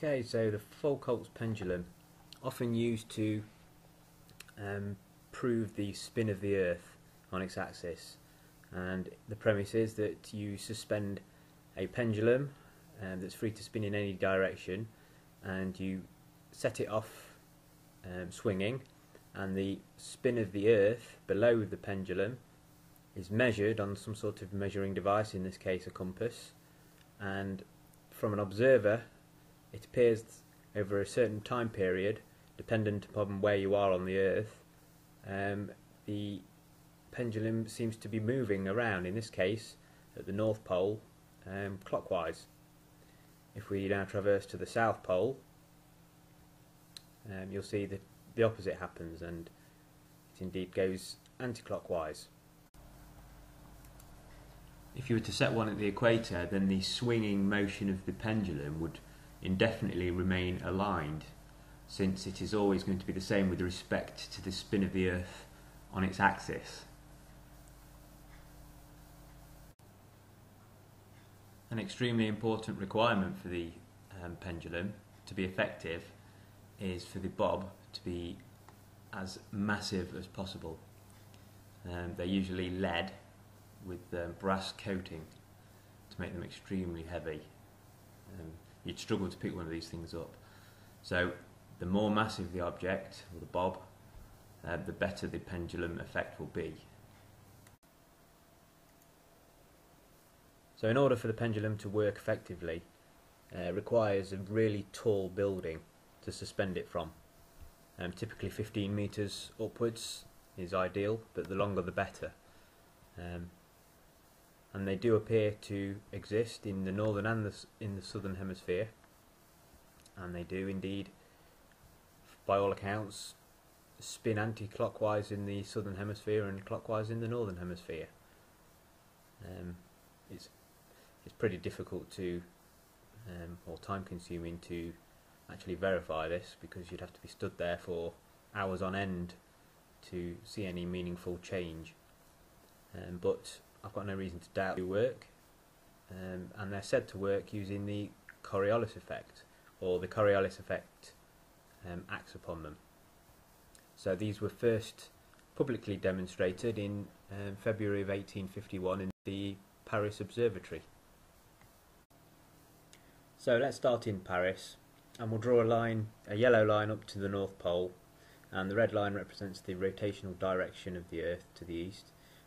Okay, so the Foucault's pendulum, often used to prove the spin of the Earth on its axis, and the premise is that you suspend a pendulum that's free to spin in any direction, and you set it off swinging, and the spin of the Earth below the pendulum is measured on some sort of measuring device, in this case a compass, and from an observer it appears over a certain time period, dependent upon where you are on the Earth, the pendulum seems to be moving around, in this case at the North Pole, clockwise. If we now traverse to the South Pole, you'll see that the opposite happens, and it indeed goes anti-clockwise. If you were to set one at the equator, then the swinging motion of the pendulum would indefinitely remain aligned, since it is always going to be the same with respect to the spin of the Earth on its axis. An extremely important requirement for the pendulum to be effective is for the bob to be as massive as possible. They're usually lead with brass coating to make them extremely heavy. You'd struggle to pick one of these things up. So the more massive the object, or the bob, the better the pendulum effect will be. So in order for the pendulum to work effectively, it requires a really tall building to suspend it from. Typically 15 metres upwards is ideal, but the longer the better. And they do appear to exist in the northern and in the southern hemisphere, and they do indeed, by all accounts, spin anti-clockwise in the southern hemisphere and clockwise in the northern hemisphere. It's pretty difficult to, or time-consuming to actually verify this, because you'd have to be stood there for hours on end to see any meaningful change. But I've got no reason to doubt they work, and they're said to work using the Coriolis effect, or the Coriolis effect acts upon them. So these were first publicly demonstrated in February of 1851 in the Paris Observatory. So let's start in Paris, and we'll draw a line, a yellow line, up to the North Pole, and the red line represents the rotational direction of the Earth to the east.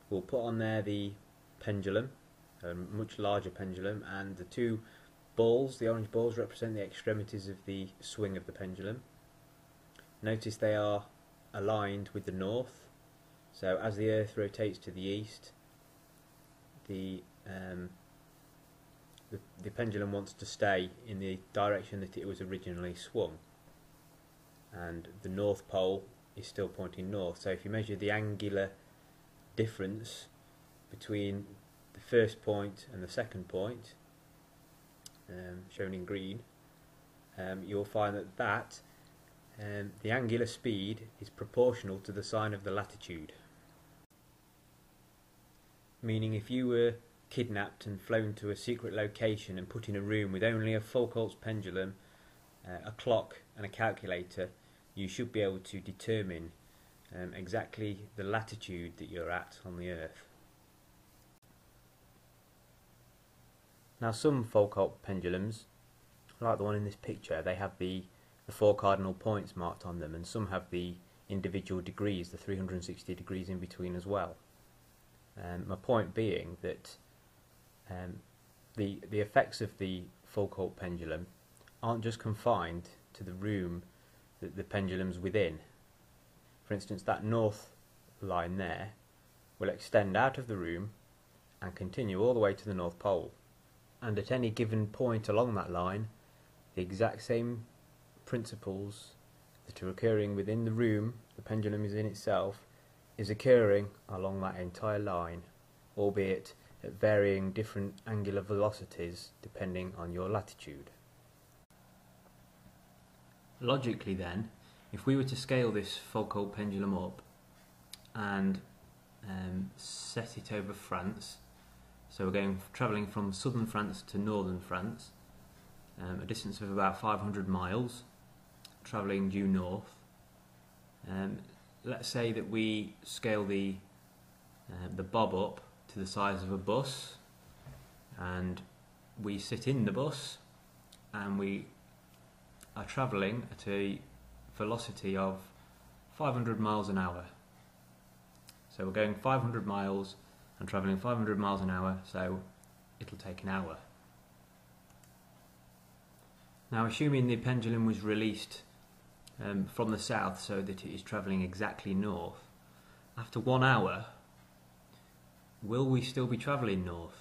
We'll put on there the pendulum, a much larger pendulum, and the two balls, the orange balls, represent the extremities of the swing of the pendulum. Notice they are aligned with the north, so as the Earth rotates to the east, the pendulum wants to stay in the direction that it was originally swung, and the North Pole is still pointing north. So if you measure the angular difference between the first point and the second point, shown in green, you'll find that the angular speed is proportional to the sign of the latitude. Meaning if you were kidnapped and flown to a secret location and put in a room with only a Foucault's pendulum, a clock and a calculator, you should be able to determine exactly the latitude that you're at on the Earth. Now, some Foucault pendulums, like the one in this picture, they have the four cardinal points marked on them, and some have the individual degrees, the 360 degrees in between as well. My point being that the effects of the Foucault pendulum aren't just confined to the room that the pendulum's within. For instance, that north line there will extend out of the room and continue all the way to the North Pole, and at any given point along that line the exact same principles that are occurring within the room the pendulum is in itself is occurring along that entire line, albeit at varying different angular velocities depending on your latitude. Logically then, if we were to scale this Foucault pendulum up and set it over France, so we're travelling from southern France to northern France, a distance of about 500 miles travelling due north. Let's say that we scale the bob up to the size of a bus, and we sit in the bus and we are travelling at a velocity of 500 miles an hour. So we're going 500 miles and travelling 500 miles an hour, so it'll take an hour. Now, assuming the pendulum was released from the south so that it is travelling exactly north, after 1 hour, will we still be travelling north,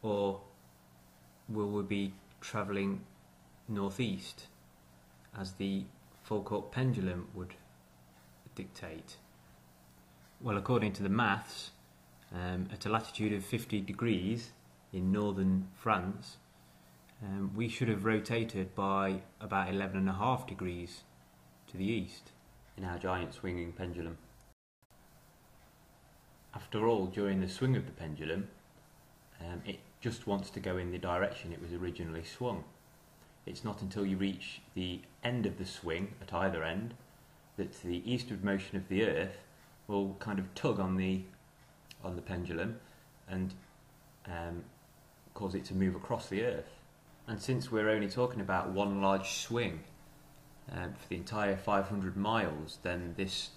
or will we be travelling northeast, as the Foucault pendulum would dictate? Well, according to the maths, at a latitude of 50 degrees in northern France, we should have rotated by about 11.5 degrees to the east in our giant swinging pendulum. After all, during the swing of the pendulum, it just wants to go in the direction it was originally swung. It's not until you reach the end of the swing, at either end, that the eastward motion of the earth will kind of tug on the pendulum and cause it to move across the earth. And since we're only talking about one large swing for the entire 500 miles, then this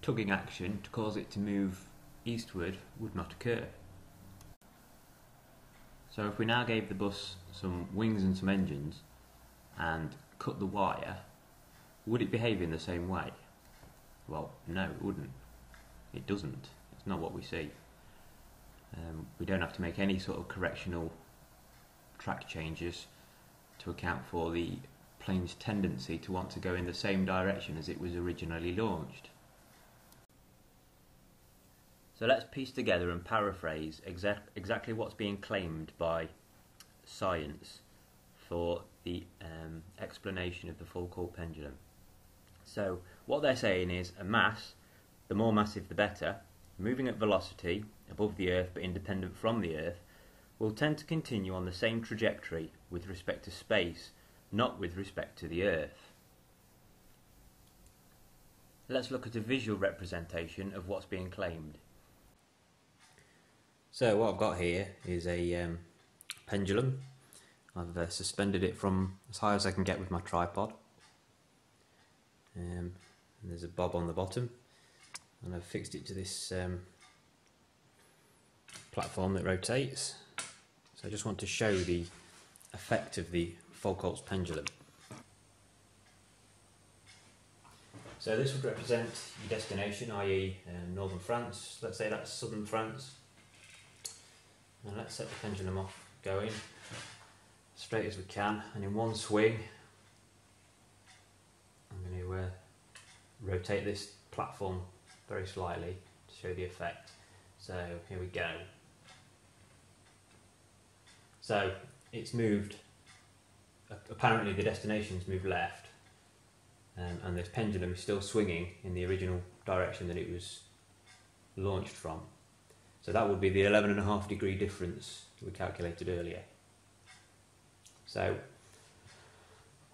tugging action to cause it to move eastward would not occur. So if we now gave the bus some wings and some engines and cut the wire, would it behave in the same way? Well, no, it wouldn't. It doesn't. It's not what we see. We don't have to make any sort of correctional track changes to account for the plane's tendency to want to go in the same direction as it was originally launched. So let's piece together and paraphrase exactly what's being claimed by science for the explanation of the Foucault pendulum. So what they're saying is a mass, the more massive the better, moving at velocity above the Earth but independent from the Earth, will tend to continue on the same trajectory with respect to space, not with respect to the Earth. Let's look at a visual representation of what's being claimed. So what I've got here is a pendulum. I've suspended it from as high as I can get with my tripod. And there's a bob on the bottom, and I've fixed it to this platform that rotates. So I just want to show the effect of the Foucault's pendulum. So this would represent your destination, i.e. northern France. Let's say that's southern France. And let's set the pendulum off going straight as we can, and in one swing I'm going to rotate this platform very slightly to show the effect. So here we go. So it's moved, apparently the destination's moved left, and this pendulum is still swinging in the original direction that it was launched from. So that would be the 11.5 degree difference that we calculated earlier. So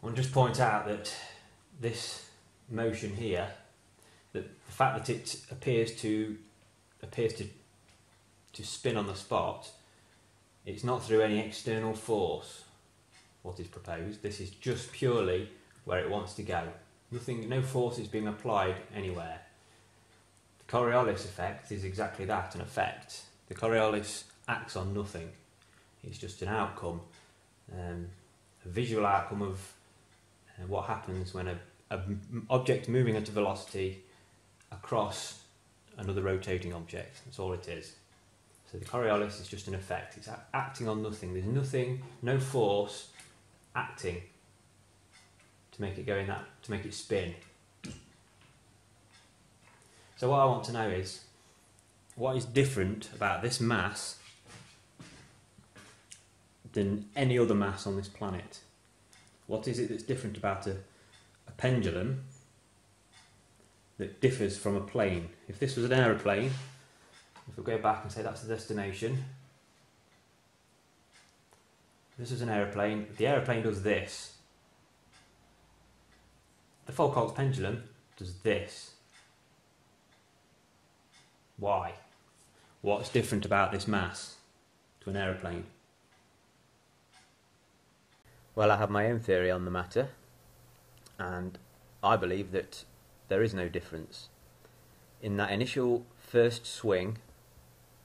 I'll just point out that this motion here, that the fact that it appears to spin on the spot, it's not through any external force what is proposed. This is just purely where it wants to go. Nothing, no force is being applied anywhere. The Coriolis effect is exactly that, an effect. The Coriolis acts on nothing. It's just an outcome, a visual outcome of what happens when an object moving at a velocity across another rotating object. That's all it is. So the Coriolis is just an effect. It's acting on nothing. There's nothing, no force acting to make it go in that, to make it spin. So what I want to know is what is different about this mass than any other mass on this planet. What is it that's different about a pendulum that differs from a plane? If this was an aeroplane, if we go back and say that's the destination, This is an aeroplane. The aeroplane does this. The Foucault's pendulum does this. Why? What's different about this mass to an aeroplane? Well, I have my own theory on the matter, and I believe that there is no difference. In that initial first swing,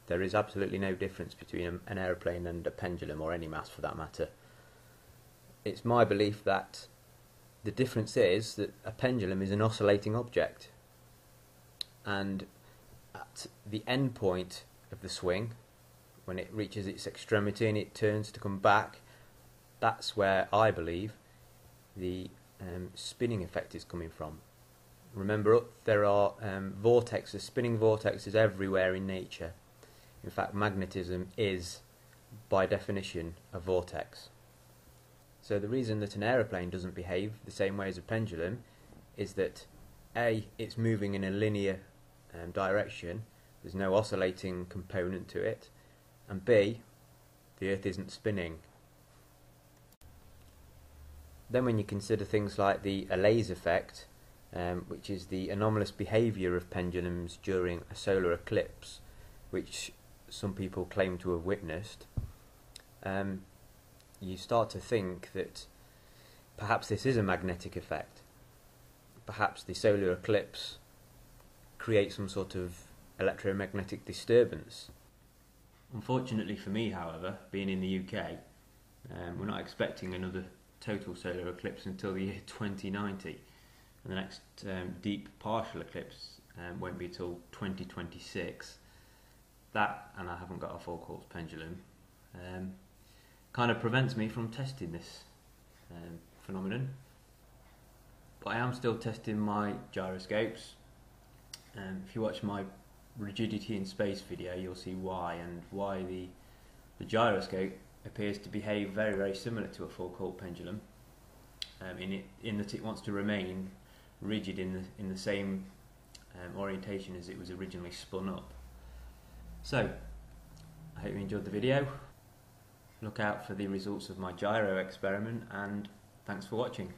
there is absolutely no difference between an aeroplane and a pendulum, or any mass for that matter. It's my belief that the difference is that a pendulum is an oscillating object, and at the end point of the swing, when it reaches its extremity and it turns to come back, that's where I believe the spinning effect is coming from. Remember, there are vortexes, spinning vortexes everywhere in nature. In fact, magnetism is, by definition, a vortex. So the reason that an aeroplane doesn't behave the same way as a pendulum is that A, it's moving in a linear direction, there's no oscillating component to it, and B, the Earth isn't spinning. Then when you consider things like the Allais effect, which is the anomalous behaviour of pendulums during a solar eclipse, which some people claim to have witnessed, you start to think that perhaps this is a magnetic effect. Perhaps the solar eclipse creates some sort of electromagnetic disturbance. Unfortunately for me, however, being in the UK, we're not expecting another total solar eclipse until the year 2090, and the next deep partial eclipse won't be till 2026. That, and I haven't got a Foucault's pendulum, kind of prevents me from testing this phenomenon, but I am still testing my gyroscopes. If you watch my rigidity in space video, you'll see why, and why the gyroscope appears to behave very, very similar to a Foucault pendulum, in that it wants to remain rigid in the same orientation as it was originally spun up. So, I hope you enjoyed the video. Look out for the results of my gyro experiment, and thanks for watching.